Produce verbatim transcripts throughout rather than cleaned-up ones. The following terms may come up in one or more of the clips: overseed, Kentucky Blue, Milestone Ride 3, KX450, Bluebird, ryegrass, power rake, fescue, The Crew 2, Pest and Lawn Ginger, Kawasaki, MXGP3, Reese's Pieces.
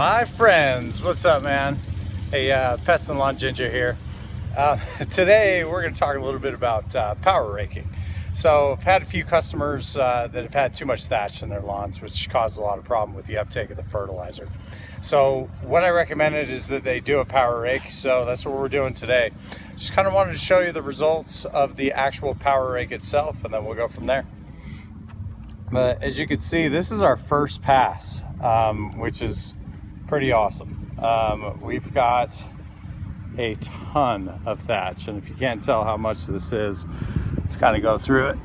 my friends. What's up, man? Hey, uh, Pest and Lawn Ginger here. Uh, today we're going to talk a little bit about uh, power raking. So I've had a few customers uh, that have had too much thatch in their lawns, which caused a lot of problem with the uptake of the fertilizer. So what I recommended is that they do a power rake. So that's what we're doing today. Just kind of wanted to show you the results of the actual power rake itself, and then we'll go from there. But as you can see, this is our first pass, um, which is pretty awesome. Um, we've got a ton of thatch, and if you can't tell how much this is, let's kind of go through it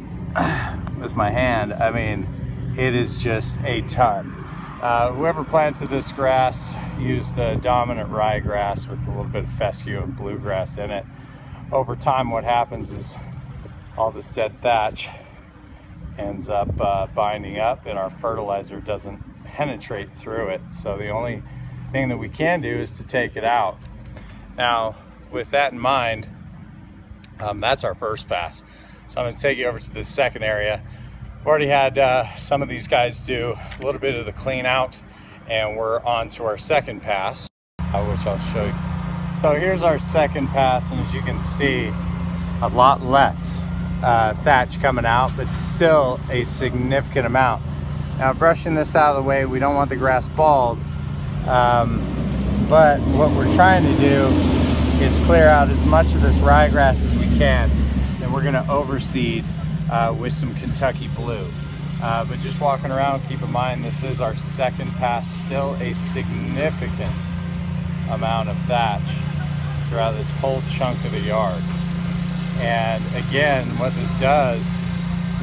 with my hand. I mean, it is just a ton. Uh, whoever planted this grass used the dominant ryegrass with a little bit of fescue and bluegrass in it. Over time, what happens is all this dead thatch ends up uh, binding up, and our fertilizer doesn't penetrate through it. So the only thing that we can do is to take it out. Now, with that in mind, um, that's our first pass. So I'm gonna take you over to the second area. We've already had uh, some of these guys do a little bit of the clean out, and we're on to our second pass, which I'll show you. So here's our second pass, and as you can see, a lot less uh, thatch coming out, but still a significant amount. Now, brushing this out of the way, we don't want the grass bald. Um, But what we're trying to do is clear out as much of this ryegrass as we can. Then we're gonna overseed uh, with some Kentucky Blue. Uh, but just walking around, keep in mind, this is our second pass, still a significant amount of thatch throughout this whole chunk of the yard. And again, what this does,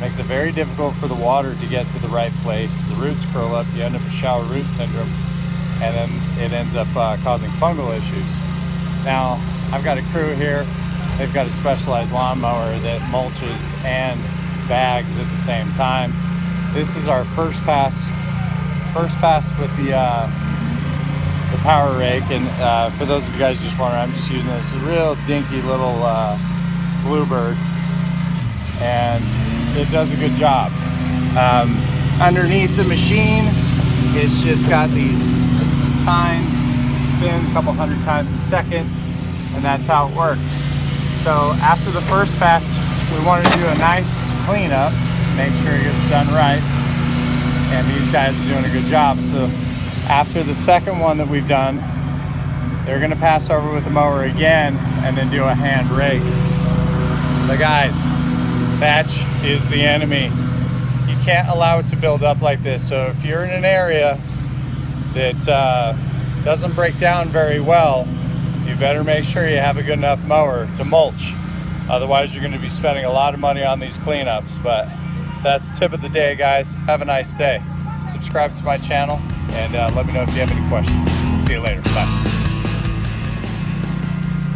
makes it very difficult for the water to get to the right place. The roots curl up, you end up with shallow root syndrome, and then it ends up uh, causing fungal issues. Now, I've got a crew here. They've got a specialized lawnmower that mulches and bags at the same time. This is our first pass, first pass with the, uh, the power rake. And uh, for those of you guys just wondering, I'm just using this real dinky little uh, Bluebird, and it does a good job. Um, underneath the machine, it's just got these tines, spin a couple hundred times a second, and that's how it works. So after the first pass, we wanted to do a nice cleanup, make sure it gets done right, and these guys are doing a good job. So after the second one that we've done, they're gonna pass over with the mower again and then do a hand rake. But guys, thatch is the enemy. You can't allow it to build up like this. So if you're in an area that uh, doesn't break down very well, you better make sure you have a good enough mower to mulch. Otherwise, you're gonna be spending a lot of money on these cleanups. But that's the tip of the day, guys. Have a nice day. Subscribe to my channel, and uh, let me know if you have any questions. We'll see you later. Bye.